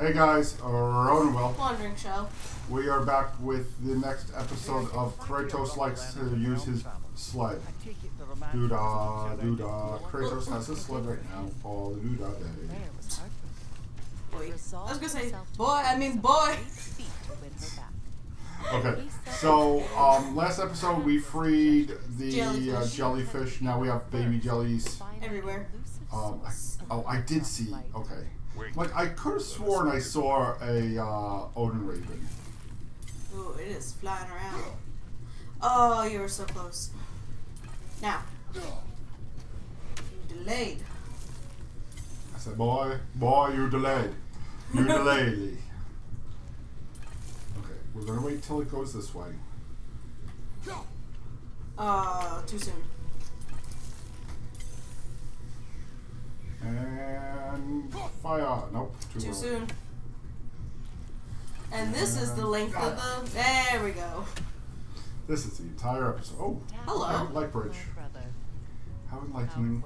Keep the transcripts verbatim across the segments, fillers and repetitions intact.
Hey guys, uh, Ronuwell. Wandering Show. We are back with the next episode of Kratos likes to use his sled. Doodah, doodah. Kratos has his sled right now for the doodah day. Boy. I was gonna say, boy, I mean boy. Okay, so um, last episode we freed the jellyfish. Uh, jellyfish. Now we have baby jellies everywhere. Um, I, oh, I did see. Okay. Like, I could have sworn I saw a uh, Odin Raven. Ooh, it is flying around. Oh, you were so close. Now. You delayed. I said, boy, boy, you delayed. You delayed. Okay, we're going to wait till it goes this way. Uh, too soon. And fire. Nope. Too, too soon. And this and is the length fire. of the. There we go. This is the entire episode. Oh, hello. Lightbridge. How enlightening.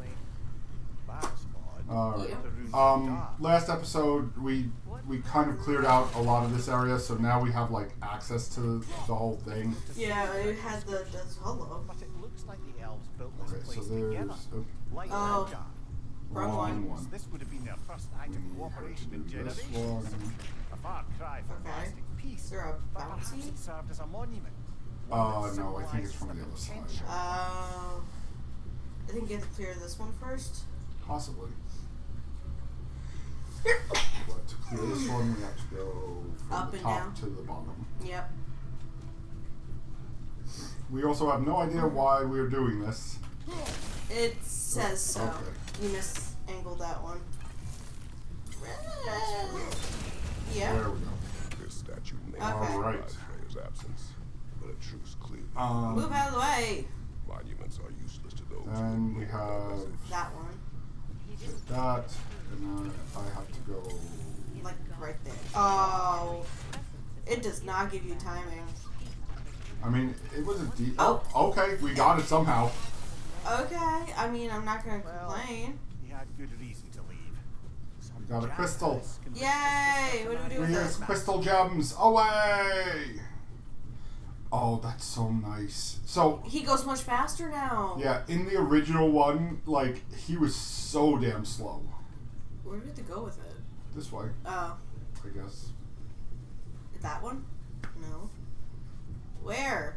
Alright. Yeah. Um, last episode, we we kind of cleared out a lot of this area, so now we have like access to the whole thing. Yeah, it has the. Hello. But it looks like the elves built this place together. Oh. Wrong one. One. This would have been their first act of cooperation in generations. A far cry for lasting peace. But perhaps it served as a monument. Oh no, I think it's from the other side. Uh, I think you have to clear this one first. Possibly. But to clear this one, we have to go from up the top and down to the bottom. Yep. We also have no idea why we're doing this. It says so. Okay. You misangled that one. Yeah. There we go. This statue may symbolize Freya's absence, but a truce cleared. Um, Move out of the way. Monuments are useless to those. And we have that one. That, and then I have to go like right there. Oh, it does not give you timing. I mean, it was a deep. Oh, okay, we got it somehow. Okay, I mean, I'm not gonna well, complain. You had good reason to leave. We got a crystal. Yay! What do we do with this? Crystal gems away! Oh, that's so nice. So he goes much faster now. Yeah, in the original one, like he was so damn slow. Where did it go with it? This way. Oh. I guess. That one? No. Where?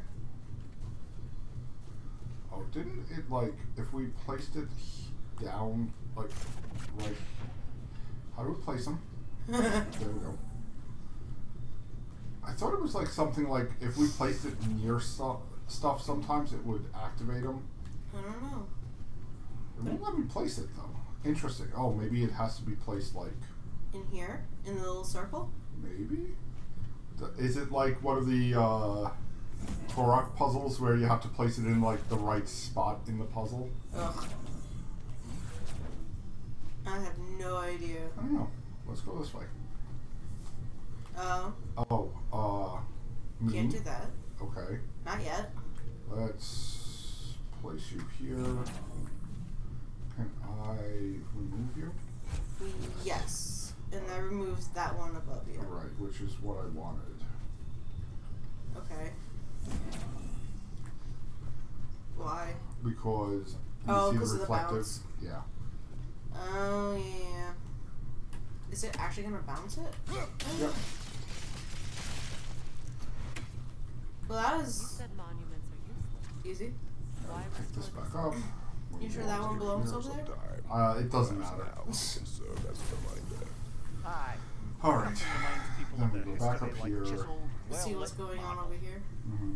Oh, didn't it, like, if we placed it down, like, like, how do we place them? There we go. I thought it was, like, something like, if we placed it near stu stuff, sometimes it would activate them. I don't know. It won't let me place it, though. Interesting. Oh, maybe it has to be placed, like... in here? In the little circle? Maybe? Is it, like, one of the, uh... Korok puzzles where you have to place it in like the right spot in the puzzle. Ugh. I have no idea. I don't know. Let's go this way. Oh. Oh. Uh. Can't do that. Okay. Not yet. Let's place you here. Can I remove you? Yes, and that removes that one above you. All right, which is what I wanted. Okay. Why? Because you oh, see the reflective. Of the yeah. Oh yeah. Is it actually gonna bounce it? Yep. Yeah. Well, that was easy. Why yeah, pick this back up. We'll you sure that one belongs over there? Uh, it doesn't matter. All right. Then we go back up here. Well, see what's going on over here. Mm-hmm.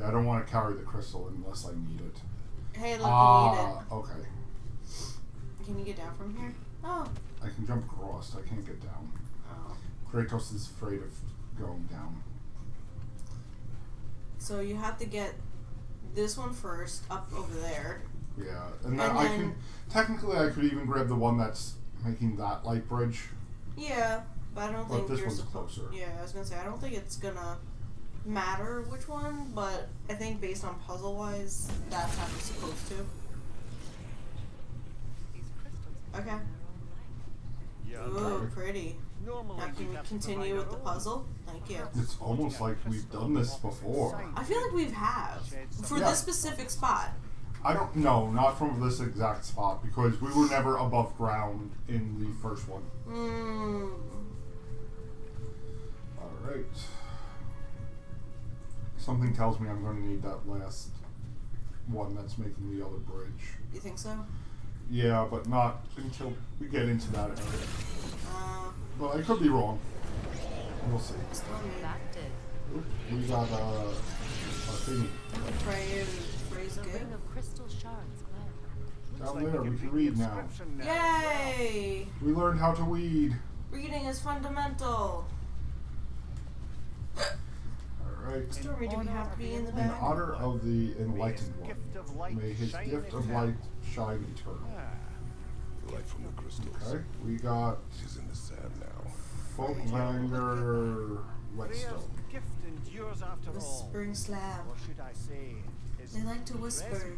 Yeah, I don't want to carry the crystal unless I need it. Hey, look, ah, you need it. Okay. Can you get down from here? Oh. I can jump across. I can't get down. Oh. Kratos is afraid of going down. So you have to get this one first, up over there. Yeah, and, and then I can... Technically, I could even grab the one that's making that light bridge. Yeah. But I don't but think this one's closer. Yeah, I was gonna say I don't think it's gonna matter which one, but I think based on puzzle wise, that's how it's supposed to. Okay. Yeah. Ooh, pretty. I can continue with the puzzle. Thank you. It's almost like we've done this before. I feel like we have. For yeah. this specific spot. I don't know, not from this exact spot, because we were never above ground in the first one. Mm. Alright. Something tells me I'm going to need that last one that's making the other bridge. You think so? Yeah, but not until we get into that area. Uh, well, I could be wrong. We'll see. Oop, we got uh, a thingy. Freyr is good. Down there, we can read now. Yay! We learned how to read. Reading is fundamental. Right. Story do we have to be in the back? In honor of the enlightened one, may his gift of light shine eternal. The light from the crystals. Okay, we got. She's in the sand now. Folkwanger Whetstone. Whispering Slab. They like to whisper.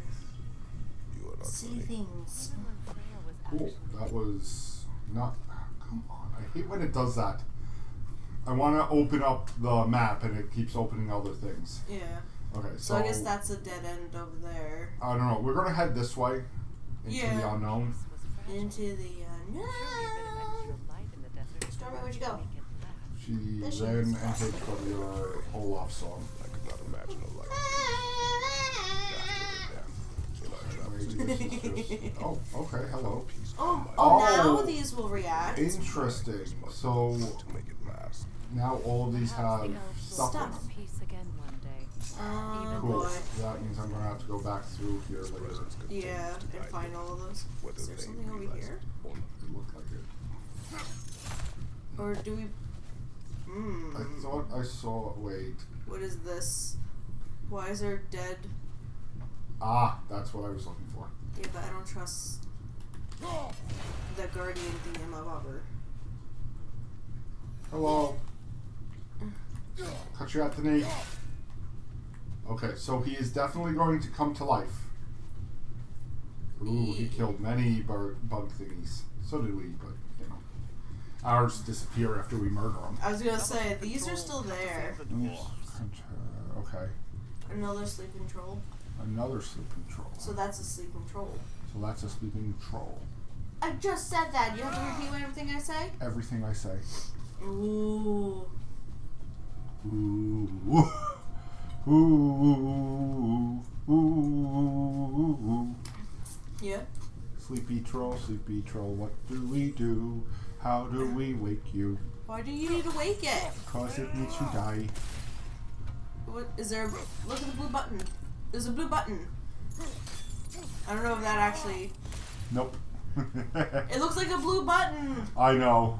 See things. Cool. That was not. Come on! I hate when it does that. I want to open up the map, and it keeps opening other things. Yeah. Okay, so... So I guess that's a dead end over there. I don't know. We're going to head this way. Into yeah. the unknown. Into the unknown. Stormy, where'd you go? She this then entered for the Olaf song. I could not imagine a life. Oh, okay. Hello. Oh, oh, now these will react. Interesting. So... Now all of these have stuff, stuff. In them. Again one day. Uh, cool. Boy. That means I'm going to have to go back through here later. Yeah, and find all of those. Is there something over here? It looked like it. Or do we... Mm. I thought I saw... Wait. What is this? Why is there dead... Ah, that's what I was looking for. Yeah, but I don't trust the guardian thing in my bobber. Hello. Cut you out the knee. Okay, so he is definitely going to come to life. Ooh, he killed many bug thingies. So did we, but, you know. Ours disappear after we murder them. I was going to say, these are still there. Okay. Another sleeping troll. Another sleeping troll. So that's a sleeping troll. So that's a sleeping troll. I just said that. You have to repeat everything I say? Everything I say. Ooh. Ooh. Ooh. Ooh. Ooh. Yeah. Sleepy troll, sleepy troll, what do we do? How do we wake you? Why do you need to wake it? Because it needs to die. What is there? Look at the blue button. There's a blue button. I don't know if that actually. Nope. It looks like a blue button. I know.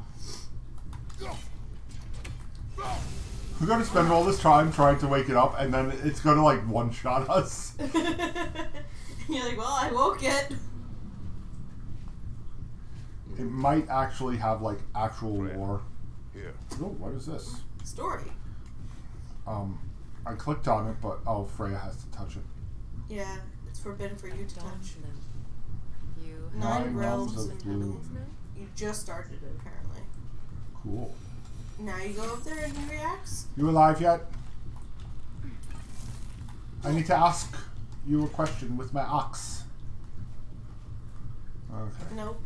We're gonna spend all this time trying to wake it up, and then it's gonna like one-shot us. You're like, well, I woke it. It might actually have like actual lore. Yeah. Oh, what is this? Story. Um, I clicked on it, but oh, Freya has to touch it. Yeah, it's forbidden for you to touch. You nine, nine realms, realms of blue. You just started it, apparently. Cool. Now you go up there and he reacts. You alive yet? I need to ask you a question with my ox. Okay. Nope.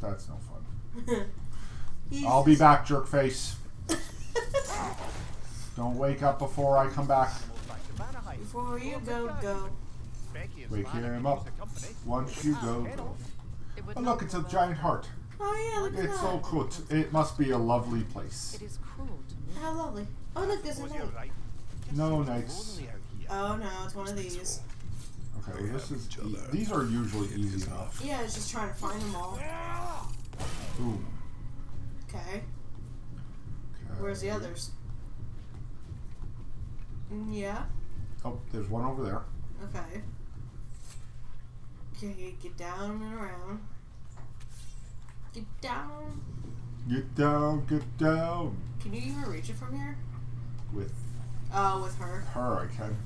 That's no fun. I'll be back, jerkface. Don't wake up before I come back. Before you go, go. Wake him up. Once you go, go. Oh, look, it's a giant heart. Oh yeah, look at that. It's so cool. It must be a lovely place. It is cruel to me. How lovely. Oh look, there's a knight. No knights. Oh no, it's one of these. Okay, well, this is e these are usually easy enough. Yeah, it's just trying to find them all. Ooh. Okay. Where's the others? Yeah. Oh, there's one over there. Okay. Okay, get down and around. Get down. Get down, get down. Can you even reach it from here? With. Oh, uh, with her. Her, I can.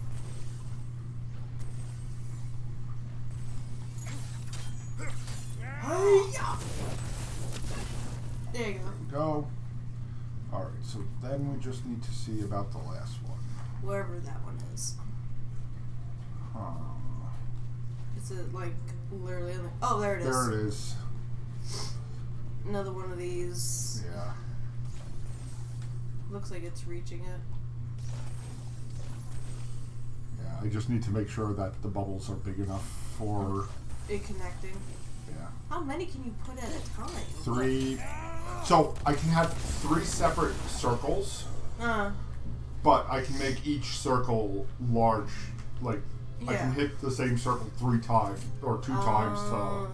There you go. Go. So then we just need to see about the last one. Wherever that one is. Huh. Is it like literally on the... Oh, there it is. There it is. Another one of these. Yeah. Looks like it's reaching it. Yeah, I just need to make sure that the bubbles are big enough for... It connecting. Yeah. How many can you put at a time? Three. So I can have three separate circles, uh-huh. but I can make each circle large. Like yeah. I can hit the same circle three times or two uh. times to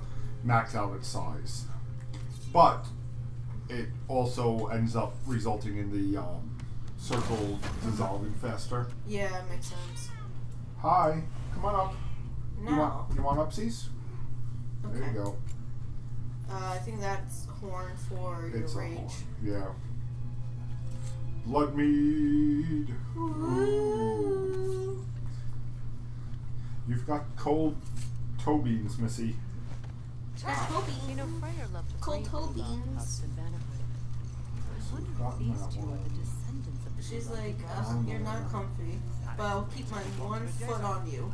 max out its size. But it also ends up resulting in the um, circle dissolving faster. Yeah, it makes sense. Hi, come on up. No. You want you want upsies? Okay. There you go. Uh, I think that's horn for your it's rage. A horn. Yeah. Blood mead. Ooh. You've got cold toe beans, Missy. Toe beans. You know, Freyr loved to cold toe beans. She's like, oh, you're not comfy, but I'll keep my one foot on you.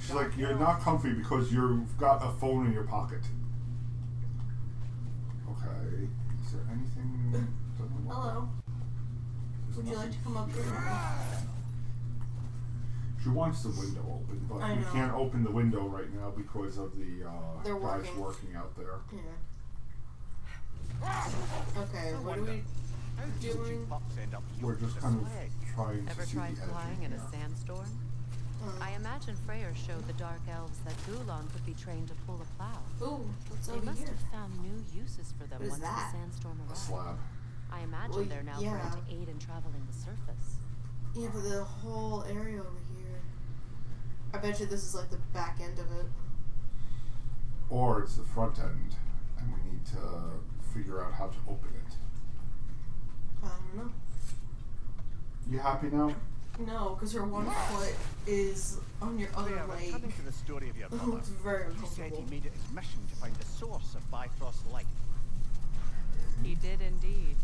She's like, you're not comfy because you've got a phone in your pocket. Okay. Is there anything? Hello. Would you like to come up here? She wants the window open, but we can't open the window right now because of the uh, guys working. working out there. Yeah. Okay, what do we... Doing? We're just kind of trying Ever to see tried the flying in a sandstorm? Mm. I imagine Freyr showed the dark elves that Gulon could be trained to pull a plow. Ooh, what's over here? They must have found new uses for them once that? the sandstorm arrived. A slab. I imagine well, they're now yeah. trying to aid in traveling the surface. Yeah, but the whole area over here. I bet you this is like the back end of it. Or it's the front end, and we need to figure out how to open it. I don't know. You happy now? No, because her one yes. foot is on your other yeah, leg. Coming to the story of your brother, it's very uncomfortable. He said he made it his mission to find the source of Bifrost light. He did indeed.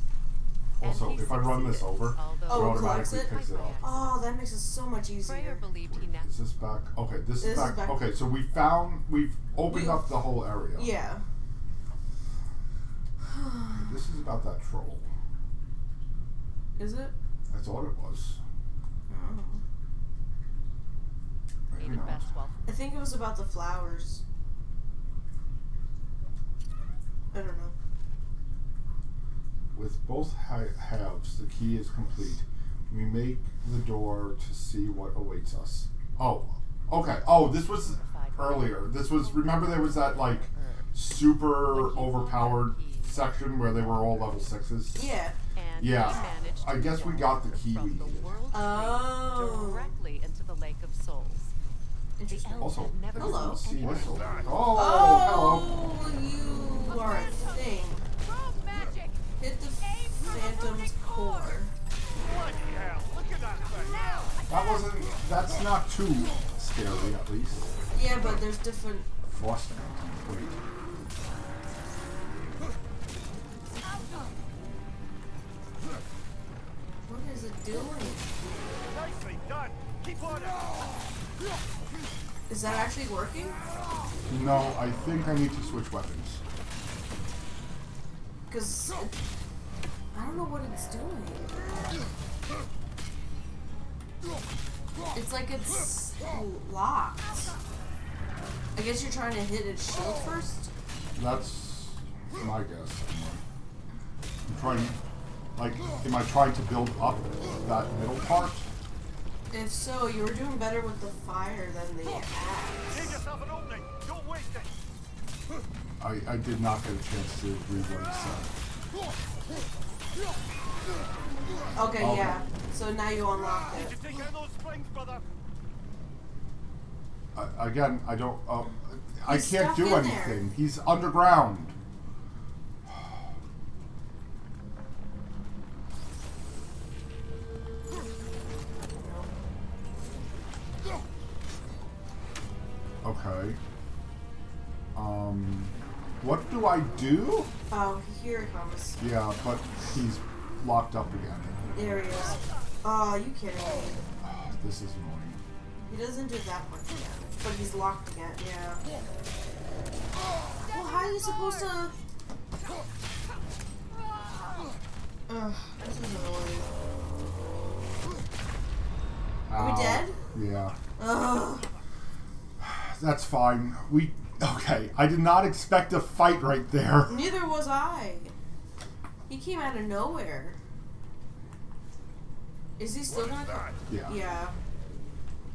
Also, if I run this over, oh, it automatically it? picks it up. Oh, that makes it so much easier. Freyr believed he Wait, is this back? Okay, this, this is, back. is back. Okay, so we found, we've opened we've, up the whole area. Yeah. This is about that troll. Is it? I thought it was. Oh. Maybe not. I think it was about the flowers. I don't know. With both halves, the key is complete. We make the door to see what awaits us. Oh, okay. Oh, this was earlier. This was, remember there was that like super overpowered section where they were all level sixes? Yeah. Yeah, I guess we got the key we needed. Oh. Directly into the Lake of Souls. Also, hello. Whistle. Oh, oh, hello. You are a thing. Hit the Phantom's core. That wasn't. That's not too scary, at least. Yeah, but there's different. Frost Phantom. What is it doing? Nicely done. Keep on. Is that actually working? No, I think I need to switch weapons. Cause it, I don't know what it's doing. It's like it's locked. I guess you're trying to hit its shield first. That's my guess. I'm trying. Like, am I trying to build up that middle part? If so, you were doing better with the fire than the axe. Don't waste it. I I did not get a chance to reload. So. Okay, okay, yeah. So now you unlock it. I, again, I don't. Um, I can't do anything. There. He's underground. Okay. Um, what do I do? Oh, here it comes. Yeah, but he's locked up again. There he is. Oh, you kidding me. Oh, this is annoying. He doesn't do that much again. But he's locked again, yeah. Well, how are you supposed to... Ugh, this is annoying. Are we dead? Yeah. Ugh. That's fine. We... Okay, I did not expect a fight right there. Neither was I. He came out of nowhere. Is he still gonna die? Yeah. Yeah.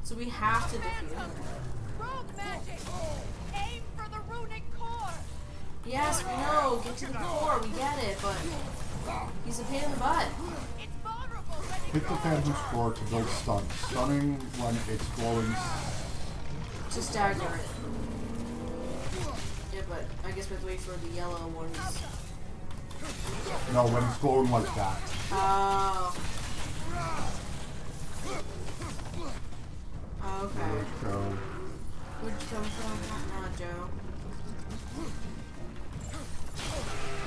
So we have to defeat him. Rogue magic! Aim for the runic core! Yes, we know. Get to the core. We get it, but he's a pain in the butt. Hit the Phantom's core to build stun. Stunning when it's glowing. To stagger it. Yeah, but I guess we have to wait for the yellow ones. No, when it's glowing like that. Oh. Okay. Where'd you come from? Not uh, Joe.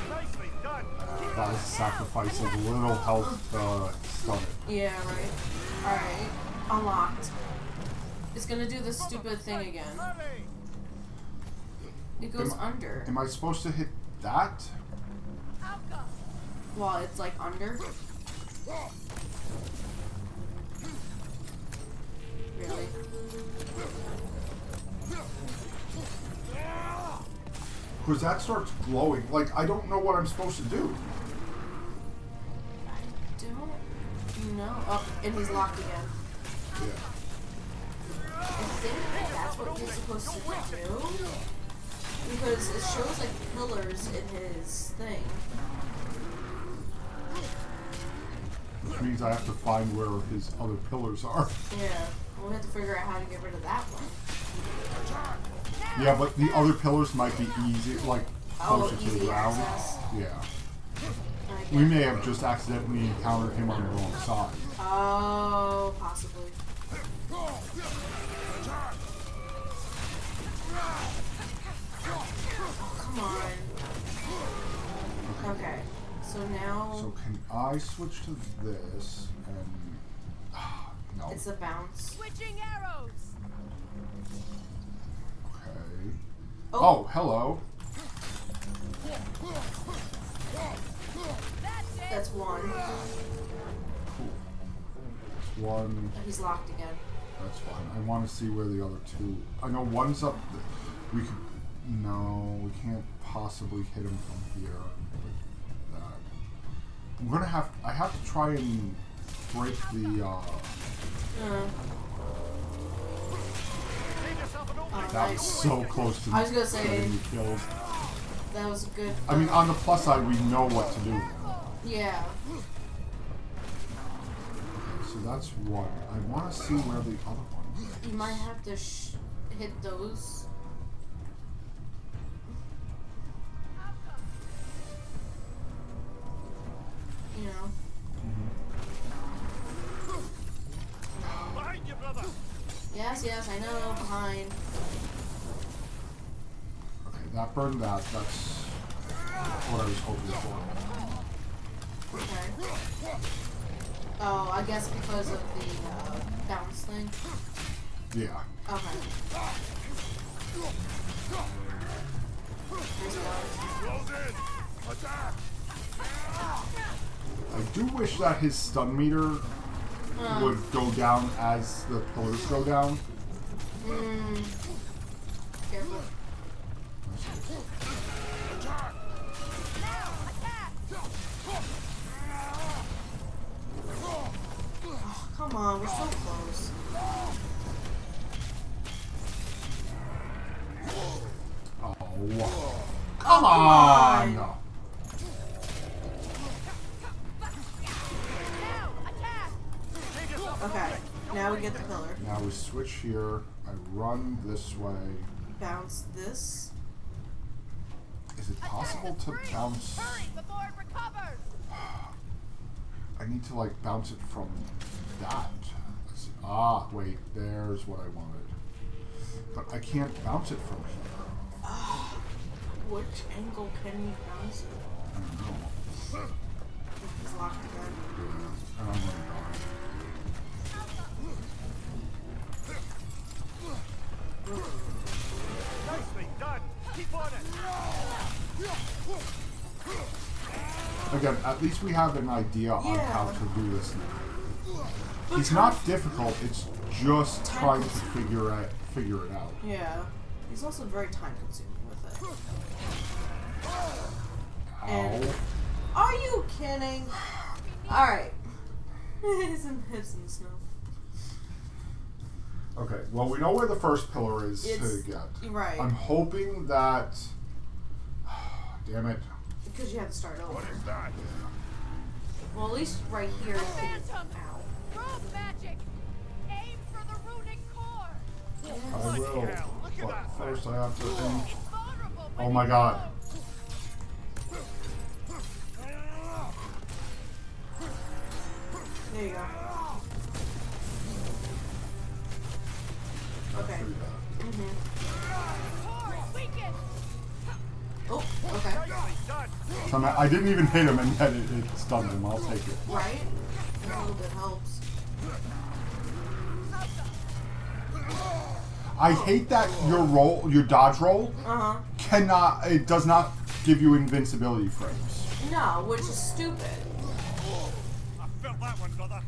Nicely done. Uh, that was a sacrifice of a little health to uh, stun it. Yeah, right. Alright. Unlocked. It's gonna do this stupid thing again. It goes am, under. Am I supposed to hit that? Well, it's like under. Really? Because that starts glowing. Like, I don't know what I'm supposed to do. I don't know. Oh, and he's locked again. Yeah. I think that's what he's supposed to do. Because it shows, like, pillars in his thing. Which means I have to find where his other pillars are. Yeah. We'll have to figure out how to get rid of that one. Yeah, but the other pillars might be easy, like closer oh, to the ground. Yeah. We may have just accidentally encountered him on the wrong side. Oh, possibly. Oh, come on. Okay. So now. So can I switch to this and? No. It's a bounce. Switching arrows. Okay. Oh, oh hello. That's one. Cool. One. He's locked again. That's fine. I want to see where the other two. I know one's up. We can. No, we can't possibly hit him from here. Like that. I'm gonna have. I have to try and break the. Uh, Mm. Uh, that was so close to me. I was gonna say getting killed. That was good. I mean, on the plus side, we know what to do. Yeah. Okay, so that's one. I want to see where the other one is. You might have to sh hit those. You know. Mm-hmm. Yes, yes, I know, behind. Okay, that burned that. That's what I was hoping for. Okay. Oh, I guess because of the uh, bounce thing? Yeah. Okay. I do wish that his stun meter Um. would go down as the pillars go down. Mm. Careful. Oh, come on, we're so close. Oh, come on! Come on. Okay, now we get the pillar. Now we switch here. I run this way. Bounce this. Is it possible to bounce? I need to like bounce it from that. Ah, wait, there's what I wanted. But I can't bounce it from here. Uh, which angle can you bounce it? I don't know. It's locked. Again, at least we have an idea yeah. on how to do this now. It's not difficult, it's just trying to figure it, figure it out. Yeah. He's also very time consuming with it. Ow. And are you kidding? Alright. It's in the snow. Okay, well, we know where the first pillar is it's, to get. Right. I'm hoping that... Oh, damn it. Because you have to start over. What is that? Yeah. Well, at least right here... Phantom! Roll magic! Aim for the runic core! I will. But first I have to... Aim. Oh my god. There you go. Okay. Mm-hmm. Oh, okay. So I didn't even hit him, and yet it, it stunned him. I'll take it. Right? A little bit helps. I hate that your roll, your dodge roll, uh-huh. cannot, it does not give you invincibility frames. No, which is stupid. I felt that one, brother.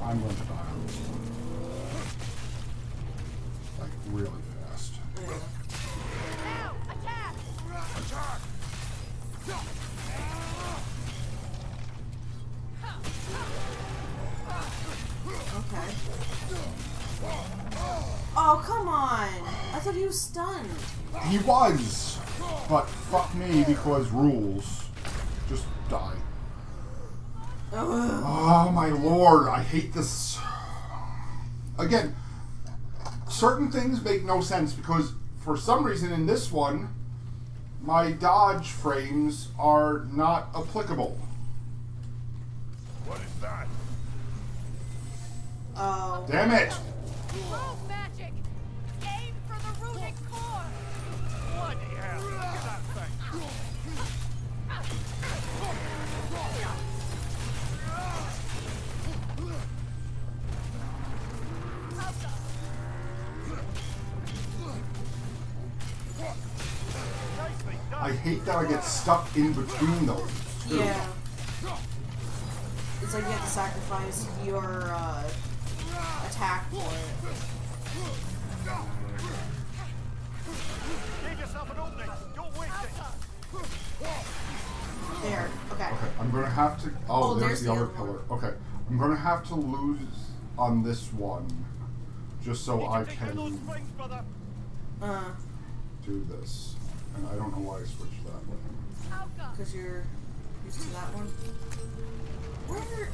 I'm going to die on this one. Like, really fast. Yeah. Now, attack! Attack! Okay. Oh, come on! I thought he was stunned. He was! But fuck me, because rules. Just die. Ugh. Oh my lord, I hate this. Again, certain things make no sense because for some reason in this one, my dodge frames are not applicable. What is that? Oh. Damn it! Roll magic! Aim for the runic core! What the hell? Look at that thing! I hate that I get stuck in between those. Too. Yeah. It's like you have to sacrifice your uh, attack for it. Give yourself an opening. Don't waste it. There. Okay. Okay. I'm gonna have to. Oh, oh there's, there's the other pillar. One. Okay. I'm gonna have to lose on this one, just so I can uh. do this. I don't know why I switched that one. Because you're used to that one? Where?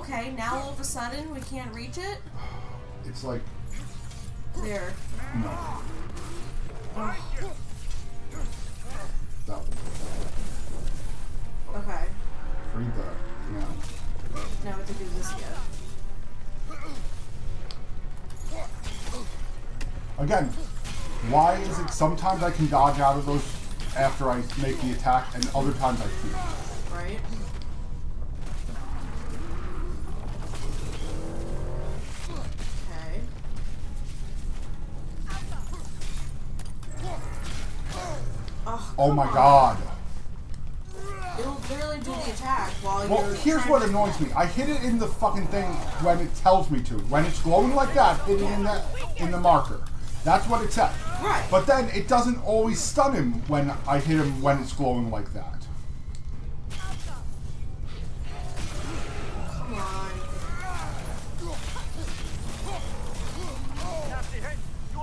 Okay, now all of a sudden we can't reach it? It's like... There. No. Oh. That one. Okay. Read that. Now. Now we have to do this again. Again. Why is it sometimes I can dodge out of those after I make the attack, and other times I can't? Right. Okay. Oh, oh my on. God. It'll barely do the attack while well, you're... Well, here's what annoys me. I hit it in the fucking thing when it tells me to. When it's glowing like that, hit it in the, in the marker. That's what it's at. Right. But then it doesn't always stun him when I hit him when it's glowing like that. Come on. You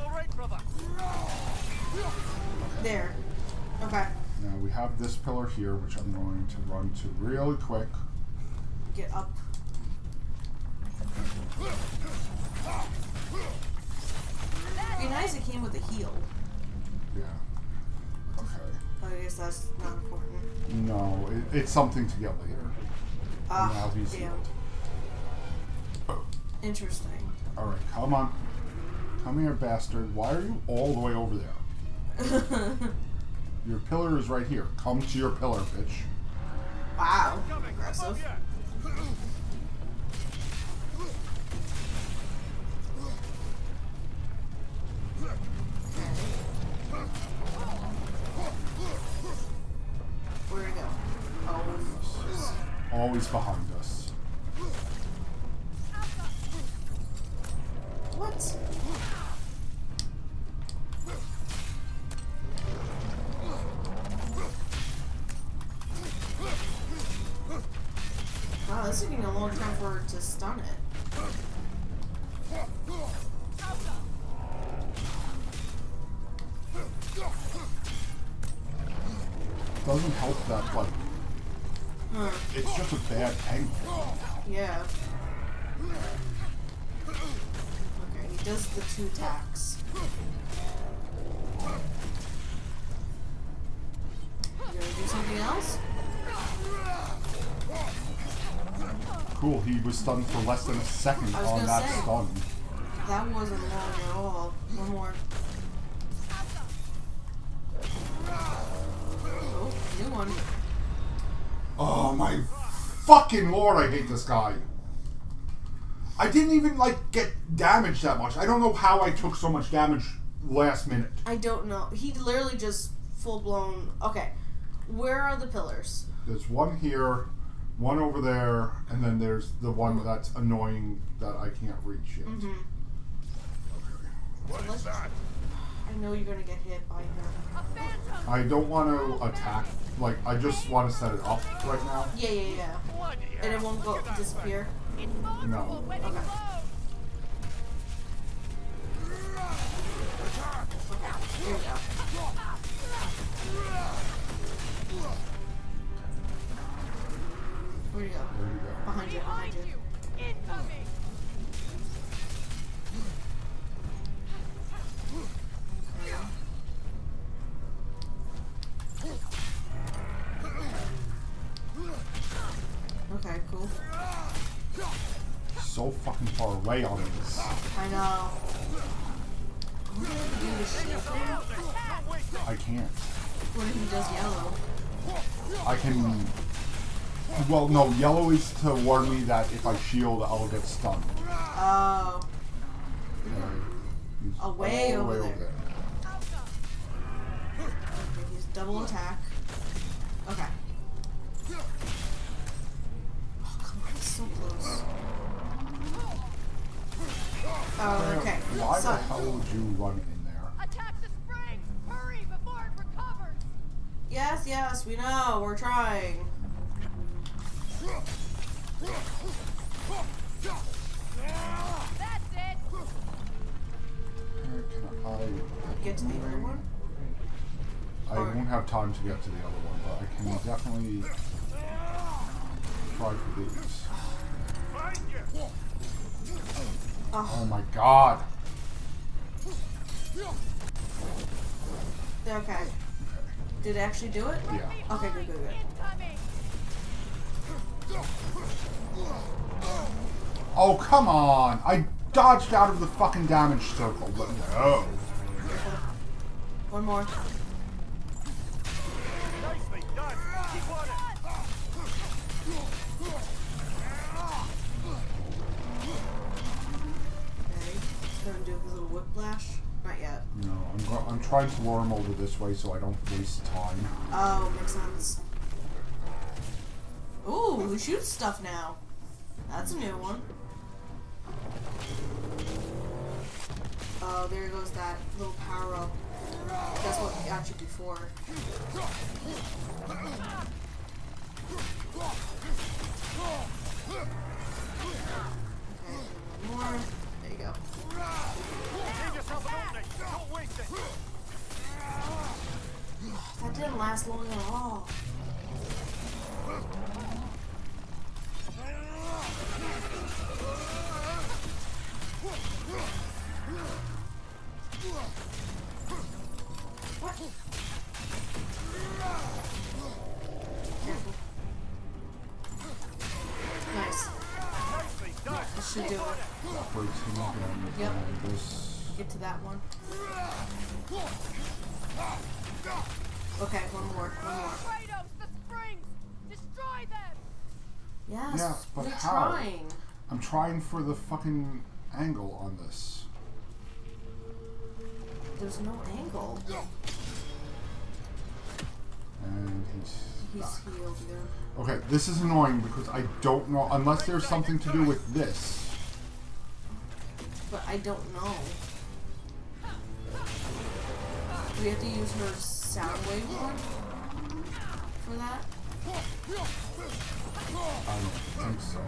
alright, brother? There. Okay. Now we have this pillar here, which I'm going to run to really quick. Get up. It'd be nice it came with a heal. Yeah. Okay. But I guess that's not important. No, it, it's something to get later. Ah, uh, damn. Oh. Interesting. Alright, come on. Come here, bastard. Why are you all the way over there? Your pillar is right here. Come to your pillar, bitch. Wow. Aggressive. always behind us. What? Wow, this is taking a long time for her to stun it. Doesn't help that, like, huh. It's just a bad thing. Yeah. Okay, he does the two attacks. You gonna do something else? Cool, he was stunned for less than a second on that say, stun. That wasn't long at all. One more. New one. Oh my fucking lord, I hate this guy. I didn't even, like, get damaged that much. I don't know how I took so much damage last minute. I don't know. He literally just full-blown... Okay, where are the pillars? There's one here, one over there, and then there's the one that's annoying that I can't reach yet. Mm-hmm. Okay. What so is that? I know you're gonna get hit by her. I don't want to attack. Like, I just want to set it up right now. Yeah, yeah, yeah. And it won't go disappear. No. Okay. Here we go. Where'd you go? Where'd you go? Behind you. Behind you. Incoming. Okay, cool. So fucking far away on this. I know. Do this shit. I can't. What if he does yellow? I can... Well, no, yellow is to warn me that if I shield, I'll get stunned. Oh. Uh, away over, over there. there. Okay, he's double attack. Okay. So close. Oh, okay. Why so, the hell would you run in there? Attack the spring! Hurry before it recovers! Yes, yes, we know. We're trying. That's it! Can I get to the other one? I or won't have time to get to the other one, but I can definitely try for these. Oh. Oh my god. Okay. okay. Did it actually do it? Yeah. Okay, good, good, good. Oh, come on. I dodged out of the fucking damage circle, but no. One more. Nicely done. Keep on it. Gonna do a little whiplash? Not yet. No, I'm go I'm trying to lure him over this way so I don't waste time. Oh, makes sense. Ooh, who shoots stuff now? That's a new one. Oh, there goes that little power up. That's what we got you before. Okay, one more. There you go. That didn't last long at all. What? Careful. Nice. I should do it. Yep. Get to that one. Okay, one more. One more. Kratos, the springs! Destroy them! Yes, yes, but we're how? trying. I'm trying for the fucking angle on this. There's no angle. And he's... he's healed, yeah. Okay, this is annoying because I don't know, unless there's something to do with this. But I don't know. Do we have to use her sound wave one for that? I don't think so.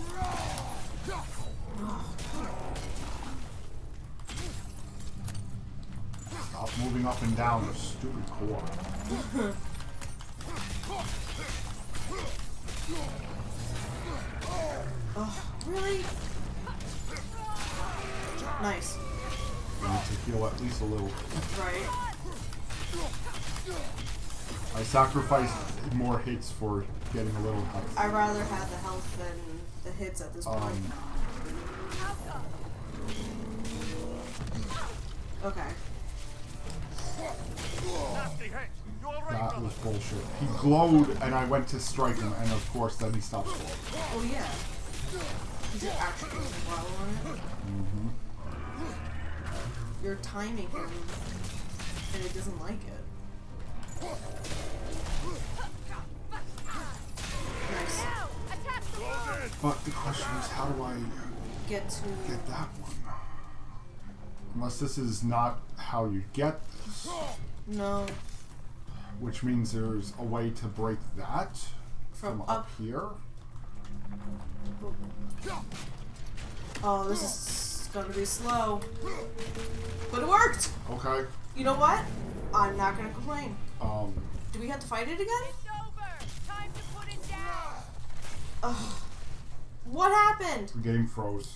Okay. Stop moving up and down, the stupid Korok. Oh, really? Nice. I need to heal at least a little. Right. I sacrificed more hits for getting a little health. I'd rather have the health than the hits at this um, point. Okay. That was bullshit. He glowed and I went to strike him and of course then he stopped glowing. Oh yeah. Is it actually glow on it? Mm-hmm. You're timing him and it doesn't like it. Nice. But the question is how do I get to get that one? Unless this is not how you get this. No. Which means there's a way to break that from, from up, up here. Oh, this is gonna be slow. But it worked! Okay. You know what? I'm not gonna complain. Um. Do we have to fight it again? It's over. Time to put it down. Ugh. What happened? The game froze.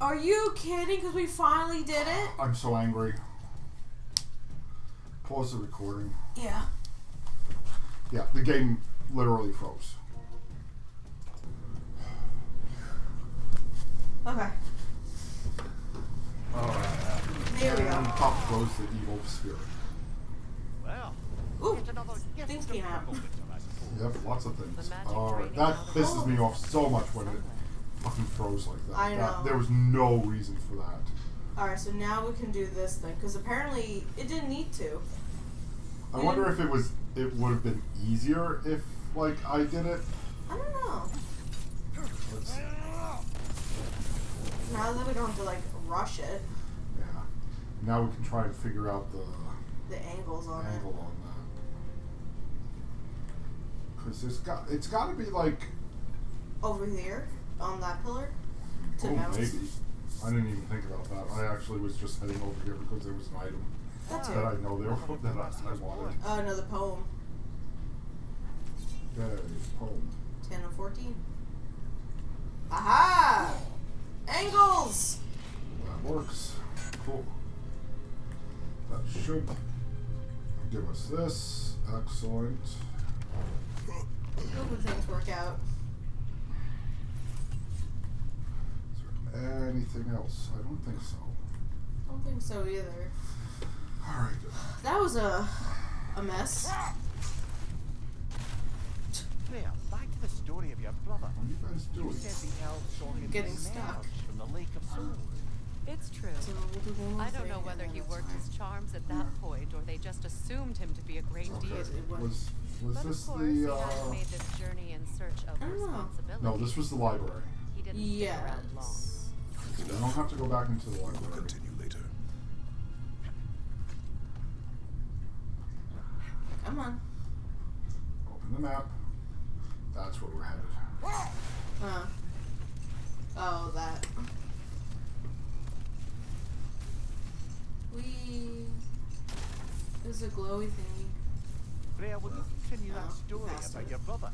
Are you kidding? Because we finally did it? I'm so angry. Pause the recording. Yeah. Yeah, the game literally froze. Okay. Alright. There we go. And pop froze the evil spirit. Well. Ooh, things came out. Yep, lots of things. Alright, that pisses me off so much when it fucking froze like that. I know. That, there was no reason for that. Alright, so now we can do this thing, because apparently it didn't need to. I we wonder if it was, it would have been easier if, like, I did it. I don't know. Let's see. Now that we don't have to, like, rush it. Yeah. Now we can try and figure out the... The angles on angle it. on that. Because it's got, it's got to be, like... Over here? On that pillar? To oh, bounce? Maybe. I didn't even think about that. I actually was just heading over here because there was an item that, that I know there that I, I wanted. Oh, uh, another poem. Yeah, poem. Ten and fourteen. Aha! Angles. That works. Cool. That should give us this. Excellent. Hope things work out. Anything else? I don't think so. I don't think so either. Alright. That was a a mess. Freya, back to the story of your brother. What are you guys doing? You said the elf saw him getting stuck from the lake of blood. It's true. So I don't know whether he worked his charms at that yeah. point or they just assumed him to be a great okay. deity. Was, was but this of course, the, uh... he made this journey in search of responsibility. No, this was the library. He didn't yes. stay around long. I don't have to go back into the library. We'll continue later. Come on. Open the map. That's where we're headed. Huh. Oh, that. Wee. There's a glowy thingy. Freya, will you continue that story about your brother?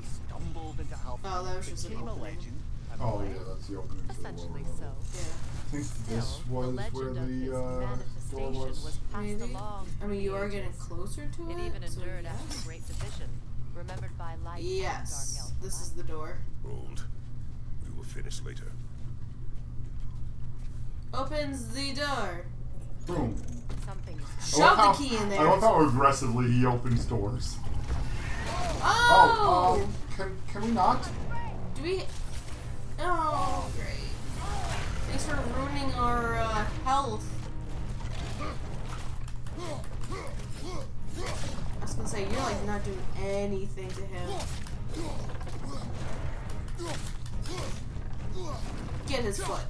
He stumbled into Alpha. Oh, that was just an old legend. Oh yeah, that's the opening to the world. Essentially so. Yeah. I think Still, this was the where the uh, door was. Maybe. I mean, you are getting closer to it. It even endured after the great division, remembered by light. Yes. Dark elf. This is the door. Old. We will finish later. Opens the door. Boom. Something. Shove the key in there. I love how aggressively he opens doors. Oh. Oh. Uh, can can we not? Do we? Oh, great. Thanks for ruining our uh, health. not doing anything to him. Get his foot.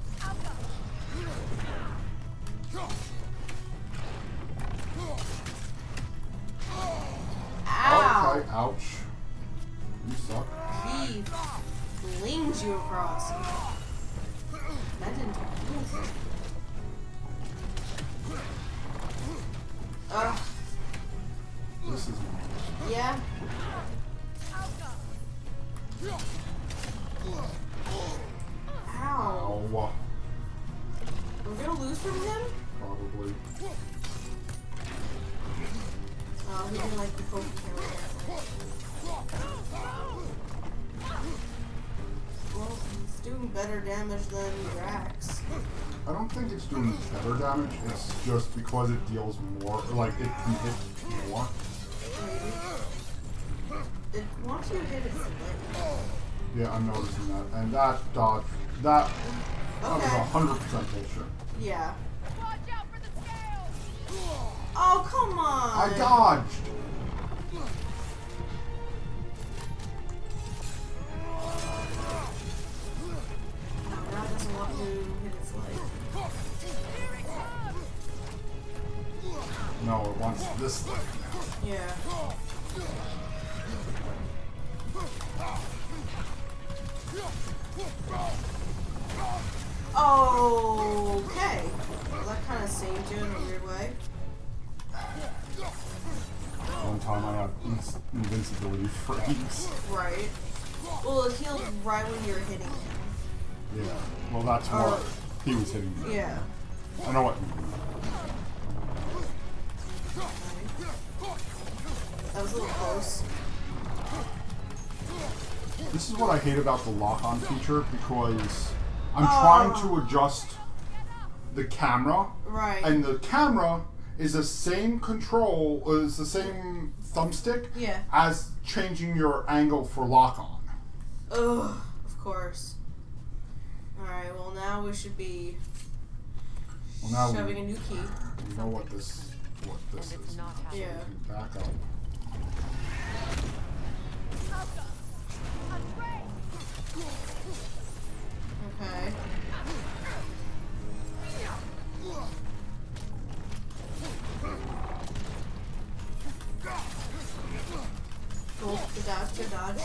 Ow. Okay, ouch. You suck. He flings you across. That didn't do anything. Ugh. This is mine. Yeah. Ow. Ow. We're gonna lose from him? Probably. Oh, he didn't like the poke camera. Well, it's doing better damage than your axe. I don't think it's doing better damage, it's just because it deals more, like, it can hit more. It wants you to hit it slightly. Yeah, I'm noticing that. And that dodge, that, that okay. was one hundred percent bullshit. Yeah. Watch out for the scales! Oh, come on! I dodged! That doesn't want to hit its leg. No, it wants this leg now. Yeah. Oh, okay. Well, that kind of saved you in a weird way. One time I had invincibility frames. Right. Well, it healed right when you were hitting him. Yeah, well that's what uh, he was hitting me. Yeah. I know what. That was a little close. This is what I hate about the lock-on feature, because I'm uh, trying to adjust the camera. Right. And the camera is the same control, or is the same thumbstick yeah. as changing your angle for lock-on. Ugh, of course. Alright, well now we should be well, now shoving we, a new key. We know what this what this is. So yeah. We can back up. Okay. Cool. Good dodge, good dodge.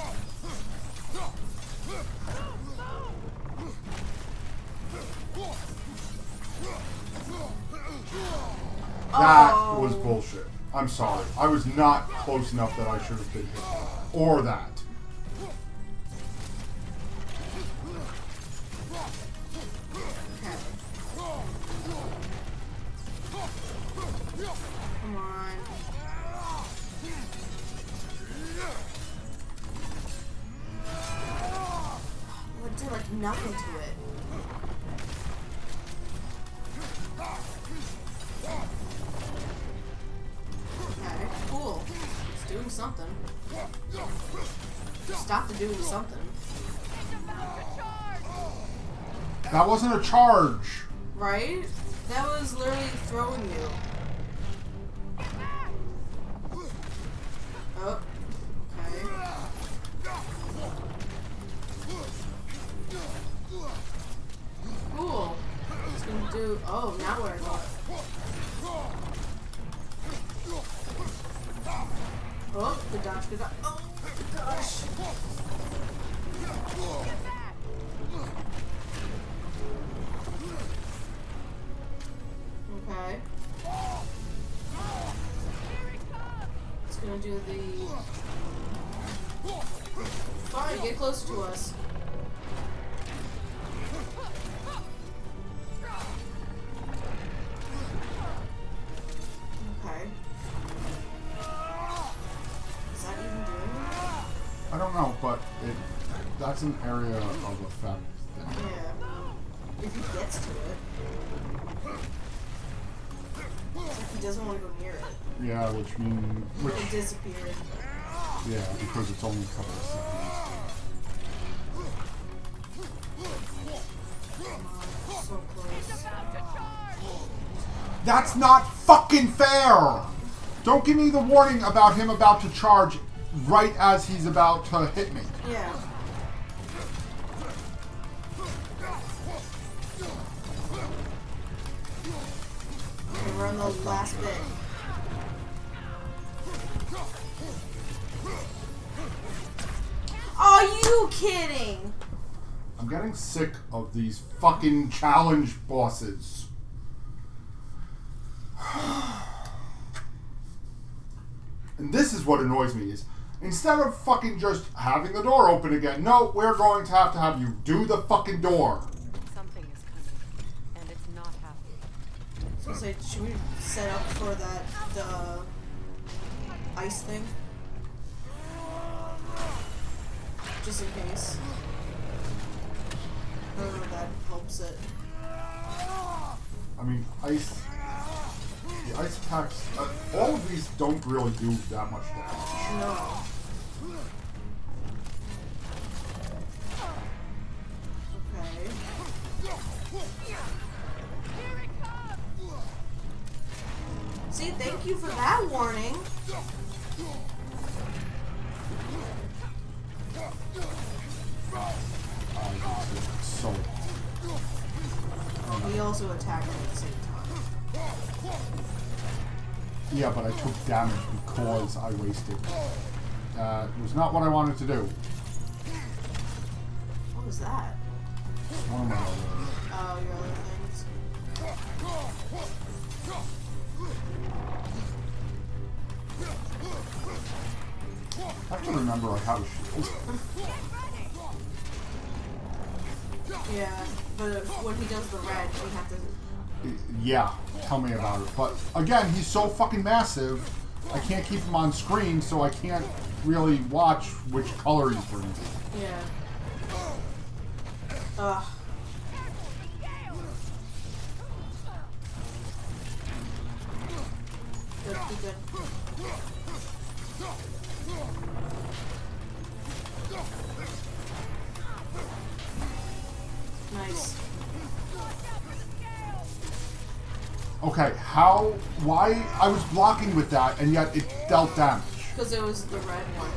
That oh. was bullshit. I'm sorry. I was not close enough that I should have been hit. Or that. Come on. What did like nothing to it? Okay, cool. It's doing something. Stop the doing something. That wasn't a charge! Right? That was literally throwing you. Oh. Okay. Cool. It's gonna do. Oh, now we're Oh, the dodge goes up. Oh, gosh. Get back. Okay. It's gonna do the. Fine, get close to us. That's an area of effect thing. Yeah. If he gets to it. It's like he doesn't want to go near it. Yeah, which means... Which, it disappeared. Yeah, because it's only a couple of seconds. So close. That's not fucking fair! Don't give me the warning about him about to charge right as he's about to hit me. Yeah. Okay, we're on the last bit. Are you kidding? I'm getting sick of these fucking challenge bosses. And this is what annoys me is, instead of fucking just having the door open again, no, we're going to have to have you do the fucking door. Something is coming, and it's not happening. So, so should we set up for that, the ice thing? Just in case. I don't know if that helps it. I mean, ice... The ice attacks... Uh, all of these don't really do that much damage. No. Okay. See, thank you for that warning. So well, we also attacked at the same time. Yeah, but I took damage because I wasted. Uh, it was not what I wanted to do. What was that? One of my other things. Oh, your other things. I have to remember I have a shield. Yeah, but when he does the red, we have to... Yeah, tell me about it. But, again, he's so fucking massive, I can't keep him on screen, so I can't really watch which color he's bringing. Yeah. Ugh. Good, be good. Nice. Okay, how, why, I was blocking with that, and yet it dealt damage. Because it was the red one.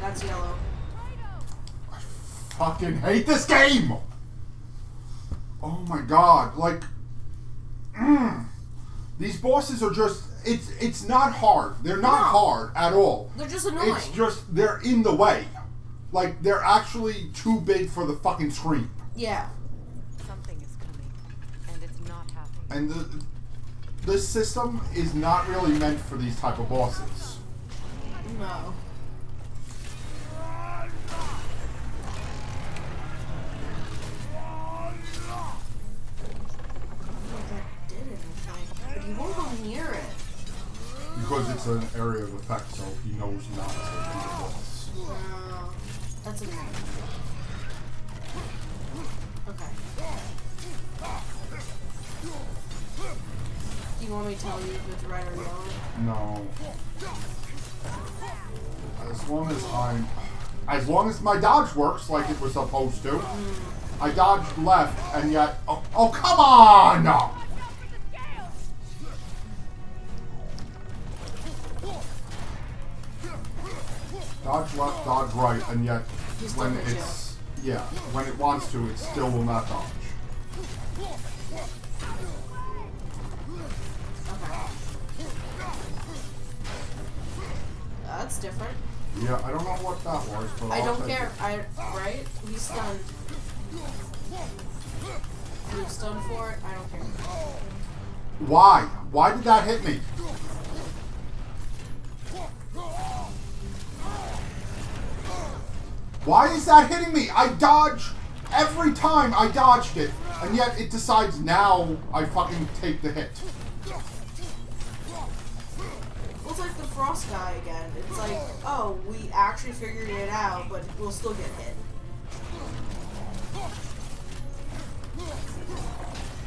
That's yellow. I fucking hate this game! Oh my god, like, mm, these bosses are just, it's, it's not hard. They're not no. hard at all. They're just annoying. It's just, they're in the way. Like, they're actually too big for the fucking screen. Yeah. And the, this system is not really meant for these type of bosses. No. That did anything, but he won't go near it. Because it's an area of effect, so he knows not to be the boss. No, that's okay. Okay. Do you want me to tell you if it's right or wrong? No. As long as I'm... As long as my dodge works like it was supposed to. Mm. I dodged left and yet... Oh, oh come on! No! Dodge left, dodge right, and yet when it's... Jail. Yeah, when it wants to, it still will not dodge. That's different. Yeah, I don't know what that was, but I don't care. It. I right? He's stunned. He's stunned for it. I don't care. Why? Why did that hit me? Why is that hitting me? I dodge every time I dodged it, and yet it decides now I fucking take the hit. It's like the frost guy again. It's like, oh, we actually figured it out, but we'll still get hit.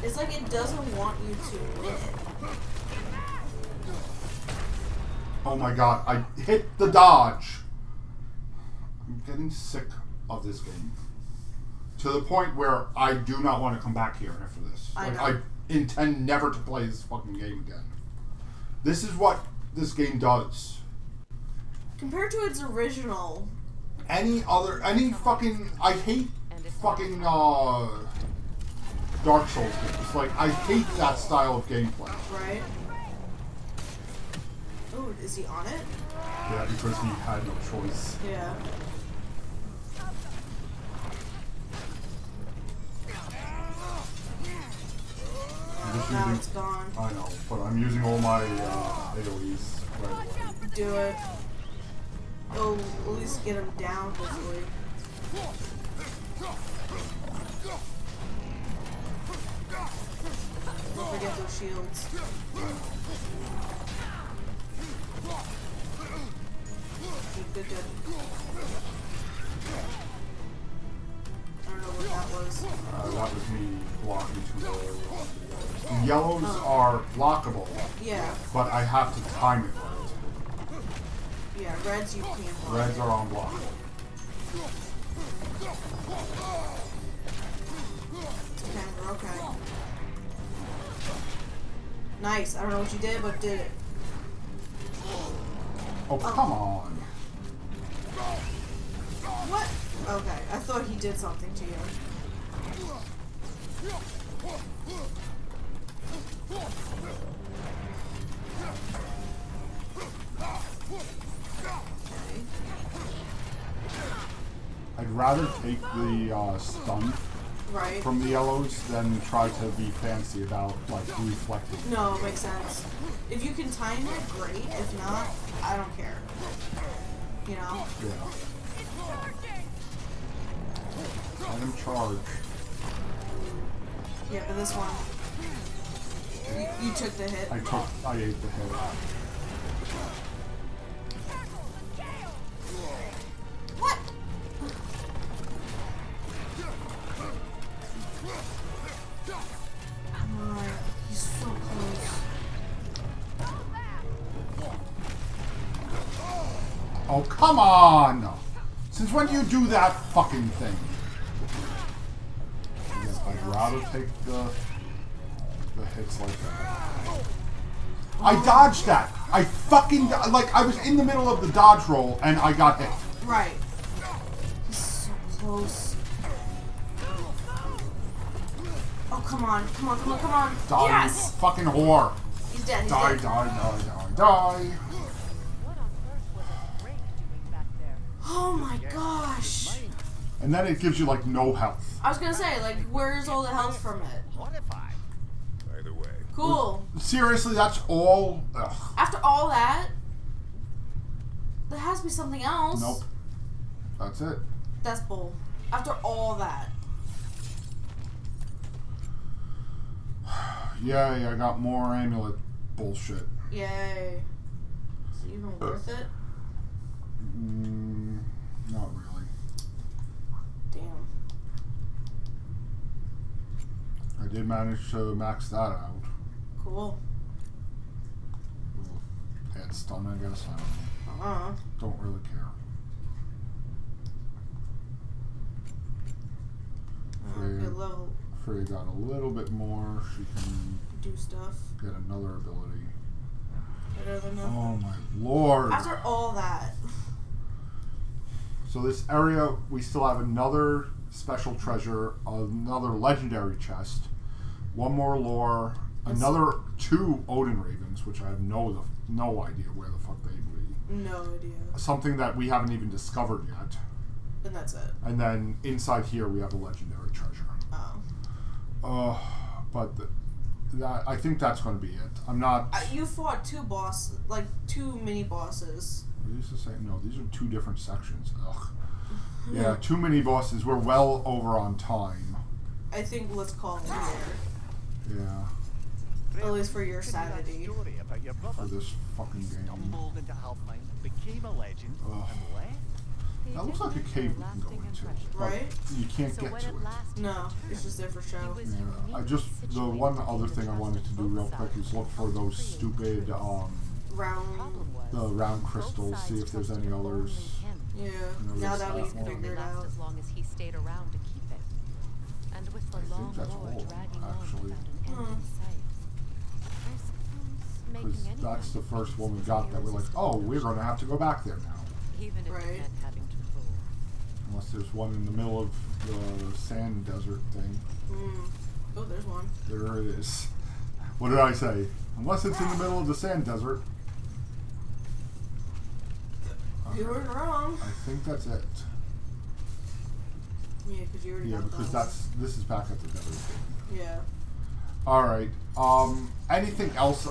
It's like it doesn't want you to win it. Oh my god, I hit the dodge. I'm getting sick of this game. To the point where I do not want to come back here after this. I, like, I intend never to play this fucking game again. This is what this game does. Compared to its original. Any other, any fucking, I hate fucking, uh, Dark Souls games. Like, I hate that style of gameplay. Right. Oh, is he on it? Yeah, because he had no choice. Yeah. Using, now it's gone. I know, but I'm using all my uh, AoEs right away. Do it. Oh, at least get him down hopefully. Don't forget those shields. Good, good, good. I don't know what that was. Uh, that was me blocking two yellows. The yellows oh. are blockable. Yeah. But I have to time it right. Yeah, reds you can't block. Reds are on block. Okay, we're okay. Nice. I don't know what you did, but did it. Oh, oh. Come on. What? Okay, I thought he did something to you. I'd rather take the uh, stun right. from the yellows than try to be fancy about like reflecting. No, it makes sense. If you can time it, great. If not, I don't care. You know? Yeah. Let him charge. Yeah, but this one. You, you took the hit. I took, I ate the hit. What? Come on, he's so close. Oh, come on! Since when do you do that fucking thing? Yes, I'd rather take the, the hits like that. I dodged that! I fucking, like, I was in the middle of the dodge roll and I got hit. Right. He's so close. Oh, come on. Come on, come on, come on. Die, yes! Fucking whore. He's dead. He's die, dead. die, die, die, die. What on earth was a break doing back there? Oh my gosh. And then it gives you, like, no health. I was gonna say, like, where's all the health from it? Either way. Cool. Seriously, that's all. Ugh. After all that, there has to be something else. Nope. That's it. That's bull. After all that. Yay, I got more amulet bullshit. Yay. Is it even worth it? Mm, not really. Damn. I did manage to max that out. Cool. We'll add stun, I guess. I don't know. Uh-huh. Don't really care. Uh, Freya, good level. Freya got a little bit more. She can do stuff. Get another ability. Better than nothing. Oh my lord! After all that. So this area, we still have another special treasure, another legendary chest, one more lore, That's another two Odin Ravens, which I have no no idea where the fuck they. No idea. Something that we haven't even discovered yet. And that's it. And then inside here we have a legendary treasure. Oh. Uh, but th that I think that's going to be it. I'm not. Uh, you fought two bosses, like two mini bosses. Are these the same? No, these are two different sections. Ugh. Yeah, two mini bosses. We're well over on time. I think let's call it there. Yeah. At least for your sanity. For this fucking game. Ugh. That looks like a cave we can go into. Right? You can't get to it. No, it's just there for show. Yeah. I just, the one other thing I wanted to do real quick is look for those stupid, um... round... the round crystals, see if there's any others. Yeah, now that we can figure it out. As long as he stayed around to keep it. And with the long war dragging on without an end in sight. Because that's the first one we got that we're like, oh, we're going to have to go back there now. Even if right. it meant having to pull. Unless there's one in the middle of the sand desert thing. Mm. Oh, there's one. There it is. What did I say? Unless it's in the middle of the sand desert. Okay. You weren't wrong. I think that's it. Yeah, because you already yeah, got because that's this is back at the desert. Yeah. All right. Um, anything else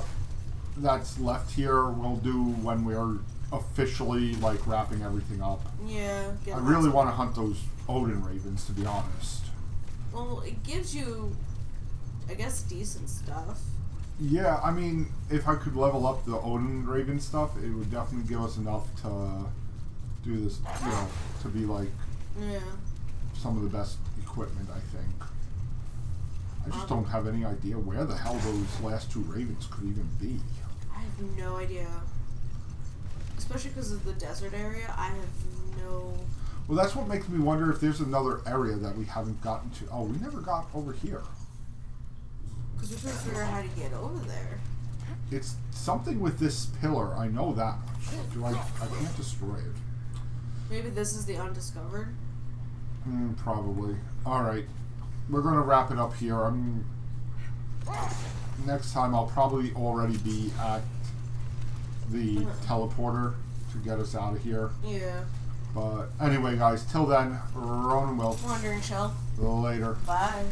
that's left here, we'll do when we are officially like wrapping everything up. Yeah. I really want to hunt those Odin Ravens, to be honest. Well, it gives you, I guess, decent stuff. Yeah, I mean, if I could level up the Odin Raven stuff, it would definitely give us enough to do this, you know, to be like yeah. some of the best equipment, I think. I just um, don't have any idea where the hell those last two ravens could even be. I have no idea. Especially because of the desert area, I have no... Well, that's what makes me wonder if there's another area that we haven't gotten to. Oh, we never got over here. Because we're trying to figure out how to get over there. It's something with this pillar. I know that much. Do I, I can't destroy it. Maybe this is the undiscovered? Mm, probably. All right. We're going to wrap it up here. I'm, next time I'll probably already be at the teleporter to get us out of here. Yeah. But anyway, guys, till then, Ronuwell. Wandering Shell. Later. Bye.